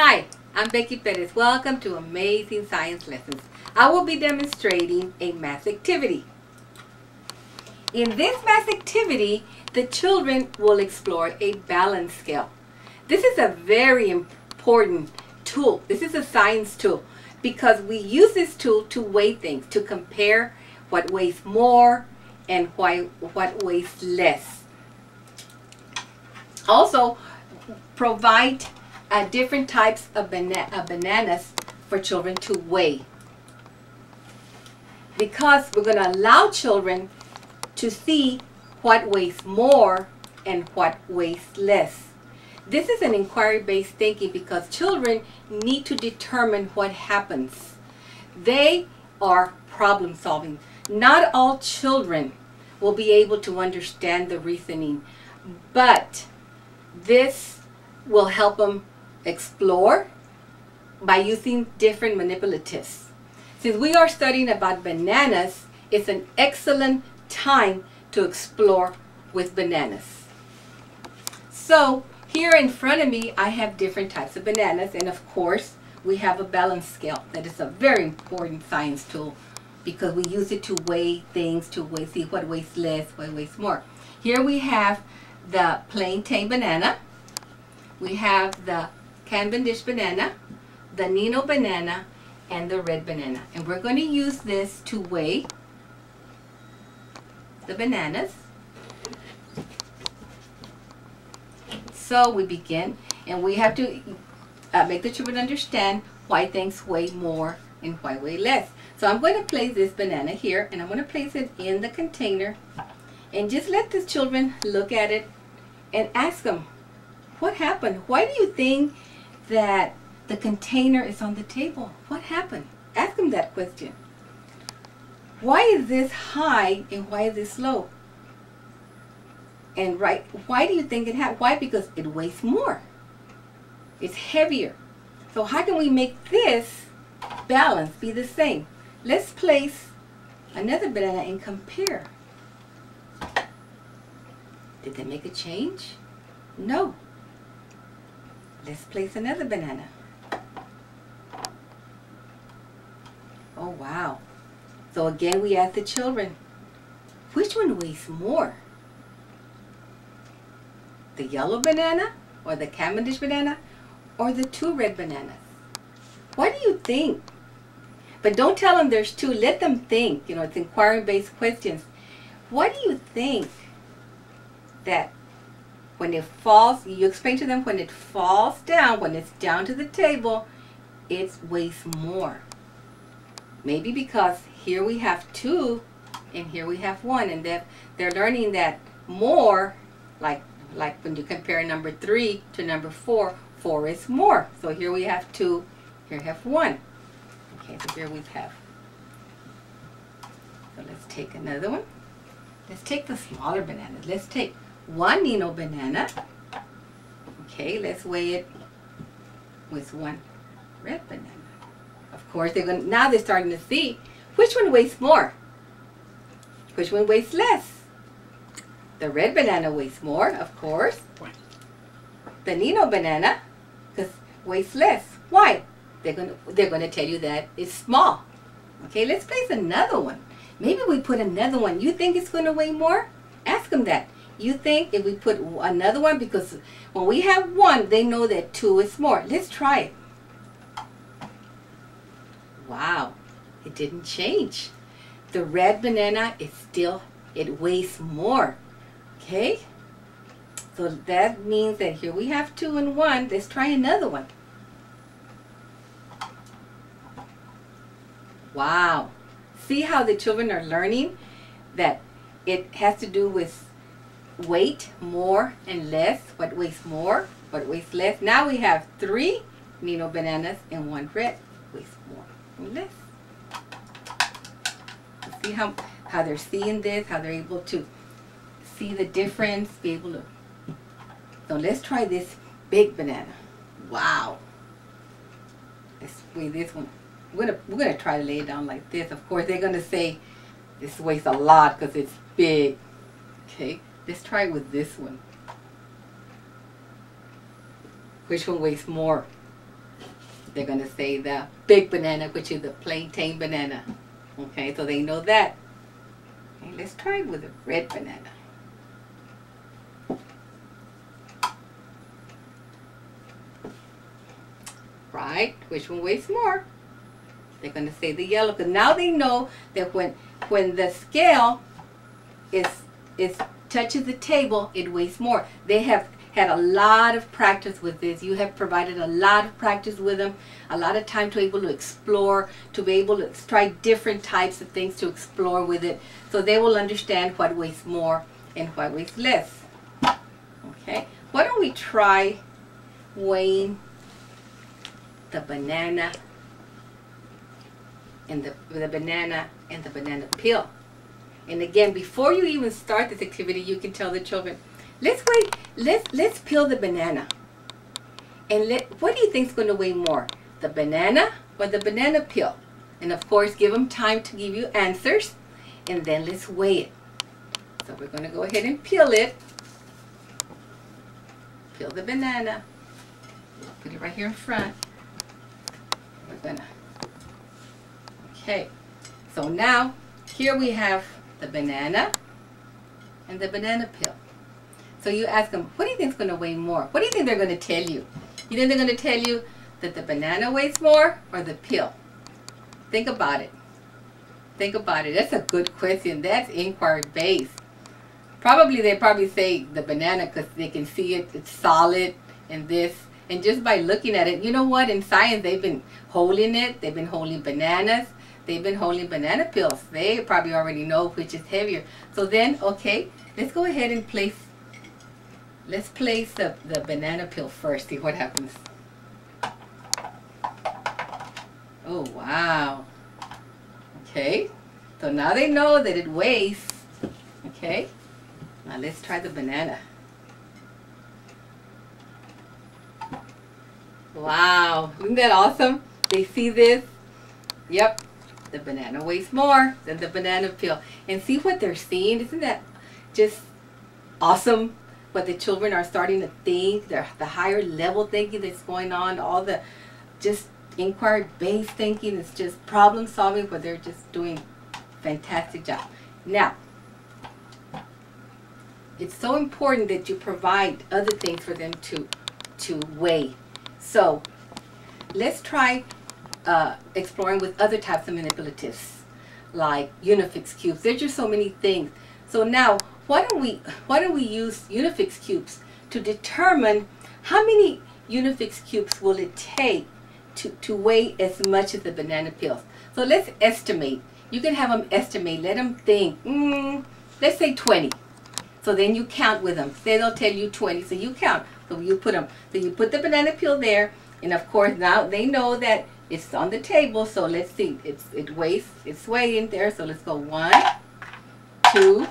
Hi, I'm Becky Perez. Welcome to Amazing Science Lessons. I will be demonstrating a math activity. In this math activity, the children will explore a balance scale. This is a very important tool. This is a science tool because we use this tool to weigh things, to compare what weighs more and what weighs less. Also, provide different types of bananas for children to weigh, because we're going to allow children to see what weighs more and what weighs less. This is an inquiry-based thinking because children need to determine what happens. They are problem solving. Not all children will be able to understand the reasoning, but this will help them explore by using different manipulatives. Since we are studying about bananas, it's an excellent time to explore with bananas. So here in front of me, I have different types of bananas, and of course we have a balance scale that is a very important science tool because we use it to weigh things, see what weighs less, what weighs more. Here we have the plantain banana, we have the Cavendish banana, the Nino banana, and the red banana. And we're going to use this to weigh the bananas. So we begin, and we have to make the children understand why things weigh more and why weigh less. So I'm going to place this banana here, and I'm going to place it in the container and just let the children look at it and ask them, what happened? Why do you think that the container is on the table? What happened? Ask them that question. Why is this high and why is this low? And right, why do you think it happened? Why? Because it weighs more. It's heavier. So how can we make this balance be the same? Let's place another banana and compare. Did they make a change? No. Let's place another banana. Oh wow. So again we ask the children, which one weighs more? The yellow banana or the Cavendish banana or the two red bananas? What do you think? But don't tell them there's two. Let them think. You know, it's inquiry-based questions. What do you think that when it falls, you explain to them when it falls down, when it's down to the table, it weighs more? Maybe because here we have two and here we have one, and they're learning that more, like when you compare number 3 to number 4, 4 is more. So here we have 2, here we have 1. Okay, so here we have. So let's take another one. Let's take the smaller banana. Let's take one Nino banana. Okay, let's weigh it with one red banana. Of course, now they're starting to see which one weighs more, which one weighs less. The red banana weighs more, of course. The Nino banana weighs less. Why? They're going to tell you that it's small. Okay, let's place another one. Maybe we put another one. You think it's going to weigh more? Ask them that. You think if we put another one, because when we have one, they know that two is more. Let's try it. Wow, it didn't change. The red banana is still, it weighs more. Okay, so that means that here we have two and one. Let's try another one. Wow, see how the children are learning that it has to do with weight, more and less, what weighs more, what weighs less. Now we have 3 Nino bananas and 1 red, weighs more and less. See how they're seeing this, how they're able to see the difference, be able to. So let's try this big banana. Wow. Let's weigh this one. We're gonna try to lay it down like this. Of course, they're gonna say this weighs a lot because it's big. Okay. Let's try it with this one. Which one weighs more? They're going to say the big banana, which is the plantain banana. Okay, so they know that. Okay, let's try it with a red banana. Right, which one weighs more? They're going to say the yellow, because now they know that when the scale is touches the table, it weighs more. They have had a lot of practice with this. You have provided a lot of practice with them, a lot of time to be able to explore, to be able to try different types of things to explore with it. So they will understand what weighs more and what weighs less. Okay, why don't we try weighing the banana and the banana peel. And again, before you even start this activity, you can tell the children, let's peel the banana. And what do you think is going to weigh more, the banana or the banana peel? And of course, give them time to give you answers, and then let's weigh it. So we're going to go ahead and peel it. Peel the banana. Put it right here in front. We're gonna. Okay. So now here we have the banana and the banana peel. So you ask them, what do you think is going to weigh more? What do you think they're going to tell you? You think they're going to tell you that the banana weighs more or the peel? Think about it. Think about it. That's a good question. That's inquiry based. Probably they probably say the banana because they can see it. It's solid and this. And just by looking at it, you know what? In science, they've been holding it. They've been holding bananas. They've been holding banana peels. They probably already know which is heavier. So then, okay, let's go ahead and place. Let's place the banana peel first. See what happens. Oh, wow. Okay. So now they know that it weighs. Okay. Now let's try the banana. Wow, isn't that awesome? They see this. Yep, the banana weighs more than the banana peel. And see what they're seeing? Isn't that just awesome? What the children are starting to think, the higher level thinking that's going on, all the just inquiry-based thinking, it's just problem solving, but they're just doing a fantastic job. Now, it's so important that you provide other things for them to weigh. So let's try exploring with other types of manipulatives, like unifix cubes. There's just so many things. So now, why don't we use unifix cubes to determine how many unifix cubes will it take to weigh as much as the banana peels? So let's estimate. You can have them estimate. Let them think. Let's say 20. So then you count with them. Say they'll tell you 20. So you count. So you put them. So you put the banana peel there, and of course now they know that it's on the table. So let's see. It weighs. It's weighing there. So let's go 1, 2,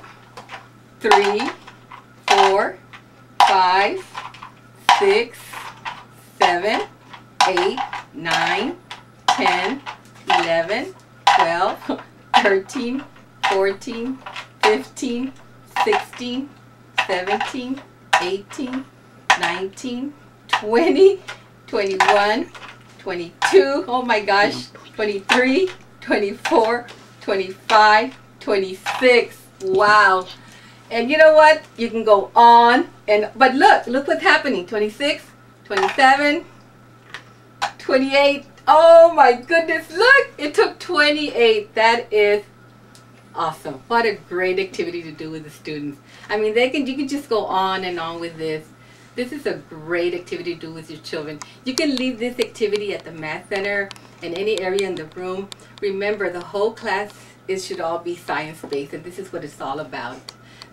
3, 4, 5, 6, 7, 8, 9, 10, 11, 12, 13, 14, 15, 16, 17, 18, 19, 20, 21, 22, oh my gosh, 23, 24, 25, 26, wow. And you know what? You can go on and, but look what's happening. 26, 27, 28, oh my goodness, look, it took 28. That is awesome. What a great activity to do with the students. I mean, you can just go on and on with this. This is a great activity to do with your children. You can leave this activity at the math center in any area in the room. Remember, the whole class, it should all be science-based, and this is what it's all about.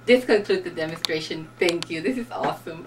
This concludes the demonstration. Thank you. This is awesome.